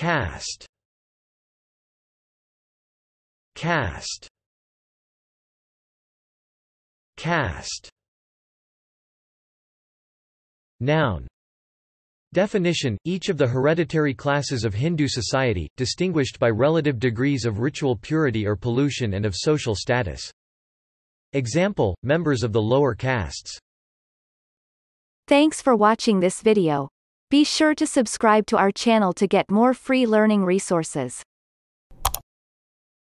Cast. Cast. Cast. Noun. Definition: each of the hereditary classes of Hindu society, distinguished by relative degrees of ritual purity or pollution and of social status. Example: members of the lower castes. Thanks for watching this video. Be sure to subscribe to our channel to get more free learning resources.